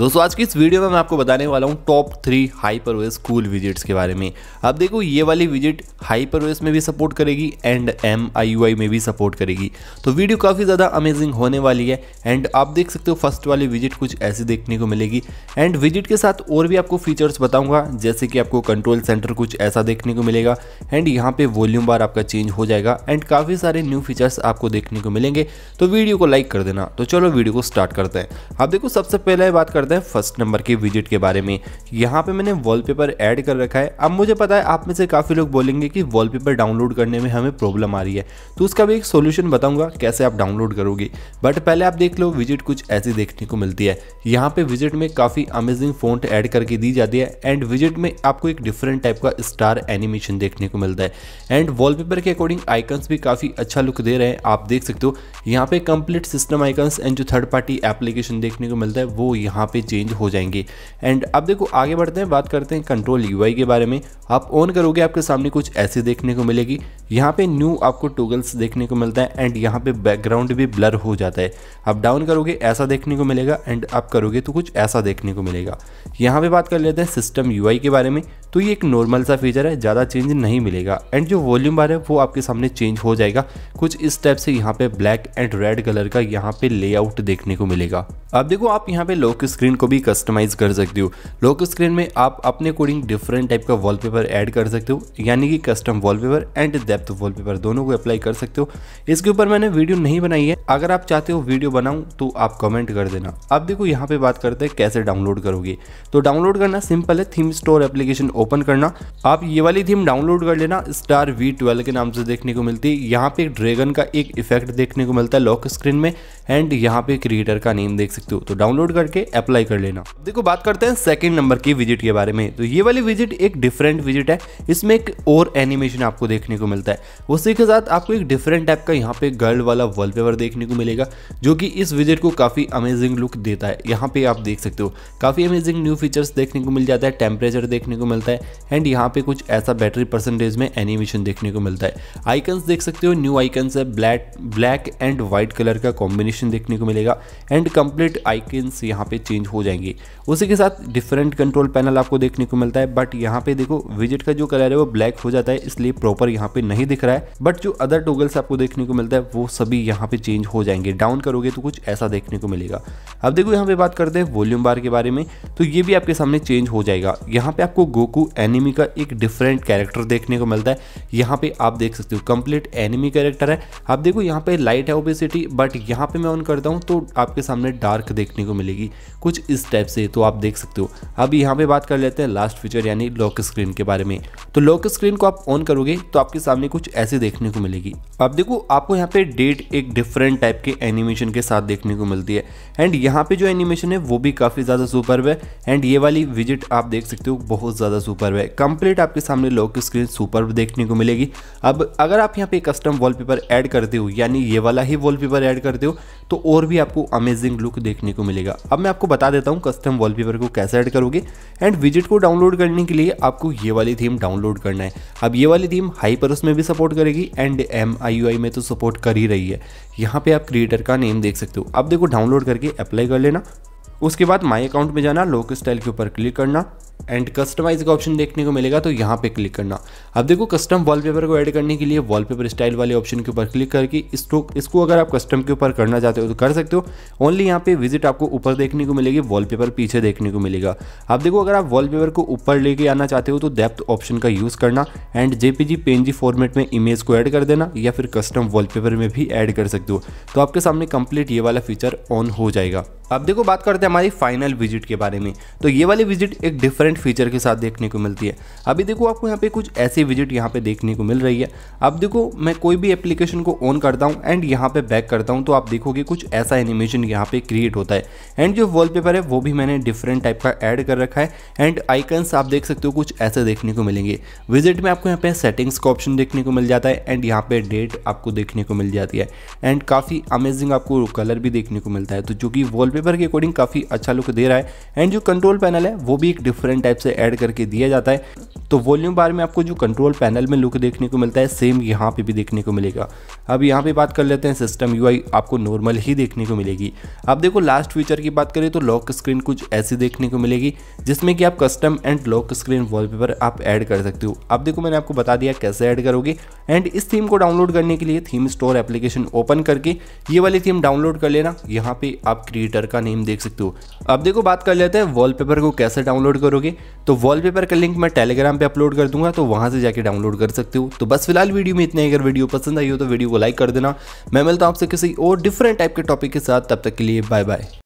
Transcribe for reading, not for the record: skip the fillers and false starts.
दोस्तों आज की इस वीडियो में मैं आपको बताने वाला हूँ टॉप 3 हाइपरओएस कूल विजेट्स के बारे में। अब देखो ये वाली विजेट हाइपरओएस में भी सपोर्ट करेगी एंड MIUI में भी सपोर्ट करेगी, तो वीडियो काफ़ी ज़्यादा अमेजिंग होने वाली है। एंड आप देख सकते हो फर्स्ट वाली विजेट कुछ ऐसी देखने को मिलेगी एंड विजेट के साथ और भी आपको फीचर्स बताऊँगा, जैसे कि आपको कंट्रोल सेंटर कुछ ऐसा देखने को मिलेगा एंड यहाँ पर वॉल्यूम बार आपका चेंज हो जाएगा एंड काफ़ी सारे न्यू फीचर्स आपको देखने को मिलेंगे। तो वीडियो को लाइक कर देना। तो चलो वीडियो को स्टार्ट करते हैं। आप देखो सबसे पहले बात करते हैं फर्स्ट नंबर के विजेट के बारे में। यहाँ पे मैंने वॉलपेपर ऐड कर रखा है। अब मुझे पता है आप में से काफ़ी लोग बोलेंगे कि वॉलपेपर डाउनलोड करने में हमें प्रॉब्लम आ रही है, तो उसका भी एक सॉल्यूशन बताऊंगा कैसे आप डाउनलोड करोगे। बट पहले आप देख लो विजेट कुछ ऐसी देखने को मिलती है। यहाँ पे विजेट में काफ़ी अमेजिंग फॉन्ट ऐड करके दी जाती है एंड विजेट में आपको एक डिफरेंट टाइप का स्टार एनिमेशन देखने को मिलता है एंड वॉलपेपर के अकॉर्डिंग आइकन्स भी काफ़ी अच्छा लुक दे रहे हैं। आप देख सकते हो यहाँ पे कंप्लीट सिस्टम आइकन्स एंड जो थर्ड पार्टी एप्लीकेशन देखने को मिलता है वो यहाँ पे चेंज हो जाएंगे। एंड अब देखो आगे बढ़ते हैं, बात करते हैं कंट्रोल UI के बारे में। आप ऑन करोगे आपके सामने कुछ ऐसे देखने को मिलेगी। यहाँ पे न्यू आपको टॉगल्स देखने को मिलता है एंड यहाँ पे बैकग्राउंड भी ब्लर हो जाता है। आप डाउन करोगे ऐसा देखने को मिलेगा एंड अप करोगे तो कुछ ऐसा देखने को मिलेगा। यहाँ पे बात कर लेते हैं सिस्टम UI के बारे में। तो ये एक नॉर्मल सा फीचर है, ज़्यादा चेंज नहीं मिलेगा एंड जो वॉल्यूम बार है वो आपके सामने चेंज हो जाएगा कुछ इस टाइप से। यहाँ पे ब्लैक एंड रेड कलर का यहाँ पे लेआउट देखने को मिलेगा। अब देखो आप यहाँ पे लॉक स्क्रीन को भी कस्टमाइज कर सकते हो। लॉक स्क्रीन में आप अपने अकॉर्डिंग डिफरेंट टाइप का वॉलपेपर ऐड कर सकते हो, यानी कि custom wallpaper and depth wallpaper दोनों को अप्लाई कर सकते हो। इसके ऊपर मैंने वीडियो नहीं बनाई है, अगर आप चाहते हो वीडियो बनाऊं तो आप कमेंट कर देना। अब देखो यहाँ पे बात करते हैं कैसे डाउनलोड करोगे। तो डाउनलोड करना सिंपल है, थीम स्टोर एप्लीकेशन ओपन करना, आप ये वाली थीम डाउनलोड कर लेना। स्टार V12 के नाम से देखने को मिलती है। यहाँ पे ड्रैगन का एक इफेक्ट देखने को मिलता है लॉक स्क्रीन में एंड यहाँ पे क्रिएटर का नेम देख सकते हो। तो डाउनलोड करके अप्लाई कर लेना। देखो बात करते हैं सेकंड नंबर की विजिट के बारे में। तो ये वाली विजिट एक डिफरेंट विजिट है, इसमें एक और एनिमेशन आपको देखने को मिलता है। उसी के साथ आपको एक डिफरेंट टाइप का यहाँ पे गर्ल वाला वॉलपेपर देखने को मिलेगा जो कि इस विजिट को काफ़ी अमेजिंग लुक देता है। यहाँ पे आप देख सकते हो काफ़ी अमेजिंग न्यू फीचर्स देखने को मिल जाता है, टेम्परेचर देखने को मिलता है एंड यहाँ पे कुछ ऐसा बैटरी परसेंटेज में एनिमेशन देखने को मिलता है। आइकन्स देख सकते हो, न्यू आइकन्स है, ब्लैक एंड व्हाइट कलर का कॉम्बिनेशन देखने को मिलेगा एंड कंप्लीट आइकन्स यहाँ पे चेंज हो जाएंगे। उसी के साथ डिफरेंट कंट्रोल पैनल आपको देखने को मिलता है। बट यहाँ पे देखो विजेट का जो कलर है वो ब्लैक हो जाता है, इसलिए प्रॉपर यहाँ पे नहीं दिख रहा है। बट जो अदर टॉगल्स आपको देखने को मिलता है वो सभी यहाँ पे चेंज हो जाएंगे। डाउन करोगे तो कुछ ऐसा देखने को मिलेगा। अब देखो यहाँ पे बात करते हैं वॉल्यूम बार के बारे में। तो ये भी आपके सामने चेंज हो जाएगा। यहाँ पे आपको गोकू एनिमी का एक डिफरेंट कैरेक्टर देखने को मिलता है। यहाँ पे आप देख सकते हो कंप्लीट एनिमी कैरेक्टर है। आप देखो यहाँ पे लाइट है ओपेसिटी, बट यहाँ पे मैं ऑन करता हूँ तो आपके सामने डार्क देखने को मिलेगी कुछ इस टाइप से, तो आप देख सकते हो। अब यहाँ पे बात कर लेते हैं लास्ट फीचर यानी लॉक स्क्रीन के बारे में। तो लॉक स्क्रीन को आप ऑन करोगे तो आपके सामने कुछ ऐसे देखने को मिलेगी। अब देखो आपको यहाँ पे डेट एक डिफरेंट टाइप के एनिमेशन के साथ देखने को मिलती है एंड यहाँ पे जो एनिमेशन है वो भी काफ़ी ज़्यादा सुपर्ब है एंड ये वाली विजिट आप देख सकते हो बहुत ज़्यादा सुपर्ब है। कंप्लीट आपके सामने लॉक स्क्रीन सुपर्ब देखने को मिलेगी। अब अगर आप यहाँ पे कस्टम वॉलपेपर ऐड करते हो, यानी ये वाला ही वॉलपेपर ऐड करते हो, तो और भी आपको अमेजिंग लुक देखने को मिलेगा। अब मैं आपको बता देता हूँ कस्टम वॉलपेपर को कैसे ऐड करोगे। एंड विजिट को डाउनलोड करने के लिए आपको ये वाली थीम डाउनलोड करना है। अब ये वाली थीम हाइपरओएस में भी सपोर्ट करेगी एंड MIUI में तो सपोर्ट कर ही रही है। यहाँ पे आप क्रिएटर का नेम देख सकते हो। अब देखो डाउनलोड करके अप्लाई कर लेना। उसके बाद माई अकाउंट में जाना, लोक स्टाइल के ऊपर क्लिक करना एंड कस्टमाइज का ऑप्शन देखने को मिलेगा, तो यहाँ पे क्लिक करना। अब देखो कस्टम वॉलपेपर को ऐड करने के लिए वॉलपेपर स्टाइल वाले ऑप्शन के ऊपर क्लिक करके इसको अगर आप कस्टम के ऊपर करना चाहते हो तो कर सकते हो। ओनली यहाँ पे विजिट आपको ऊपर देखने को मिलेगी, वॉलपेपर पीछे देखने को मिलेगा। अब देखो अगर आप वॉलपेपर को ऊपर लेके आना चाहते हो तो डेप्थ ऑप्शन का यूज़ करना एंड JPG PNG फॉर्मेट में इमेज को ऐड कर देना, या फिर कस्टम वॉलपेपर में भी ऐड कर सकते हो। तो आपके सामने कंप्लीट ये वाला फीचर ऑन हो जाएगा। अब देखो बात करते हैं हमारी फाइनल विजिट के बारे में। तो ये वाली विजिट एक डिफरेंट फीचर के साथ देखने को मिलती है। अभी देखो आपको यहाँ पे कुछ ऐसी विजिट यहाँ पे देखने को मिल रही है। अब देखो मैं कोई भी एप्लीकेशन को ऑन करता हूँ एंड यहाँ पे बैक करता हूँ तो आप देखोगे कुछ ऐसा एनिमेशन यहाँ पे क्रिएट होता है एंड जो वॉलपेपर है वो भी मैंने डिफरेंट टाइप का ऐड कर रखा है एंड आइकन्स आप देख सकते हो कुछ ऐसे देखने को मिलेंगे। विजिट में आपको यहाँ पे सेटिंग्स का ऑप्शन देखने को मिल जाता है एंड यहाँ पे डेट आपको देखने को मिल जाती है एंड काफ़ी अमेजिंग आपको कलर भी देखने को मिलता है, तो जो कि वॉलपेपर के अकॉर्डिंग काफ़ी अच्छा लुक दे रहा है। एंड जो कंट्रोल पैनल है वो भी एक डिफरेंट टाइप से ऐड करके दिया जाता है। तो वॉल्यूम बार में आपको जो कंट्रोल पैनल में लुक देखने को मिलता है सेम यहाँ पे भी देखने को मिलेगा। अब यहाँ पे बात कर लेते हैं सिस्टम यूआई, आपको नॉर्मल ही देखने को मिलेगी। अब देखो लास्ट फीचर की बात करें तो लॉक स्क्रीन कुछ ऐसी देखने को मिलेगी जिसमें कि आप custom and lock screen wallpaper आप ऐड कर सकते हो। अब देखो मैंने आपको बता दिया कैसे ऐड करोगे, एंड इस थीम को डाउनलोड करने के लिए थीम स्टोर एप्लीकेशन ओपन करके ये वाली थीम डाउनलोड कर लेना। यहाँ पे आप क्रिएटर का नेम देख सकते हो। अब देखो बात कर लेते हैं वॉलपेपर को कैसे डाउनलोड करोगे, तो वॉलपेपर का लिंक मैं टेलीग्राम पे अपलोड कर दूंगा, तो वहां से जाके डाउनलोड कर सकते हो। तो बस फिलहाल वीडियो में इतना ही। अगर वीडियो पसंद आई हो तो वीडियो को लाइक कर देना। मैं मिलता हूँ आपसे किसी और डिफरेंट टाइप के टॉपिक के साथ, तब तक के लिए बाय बाय।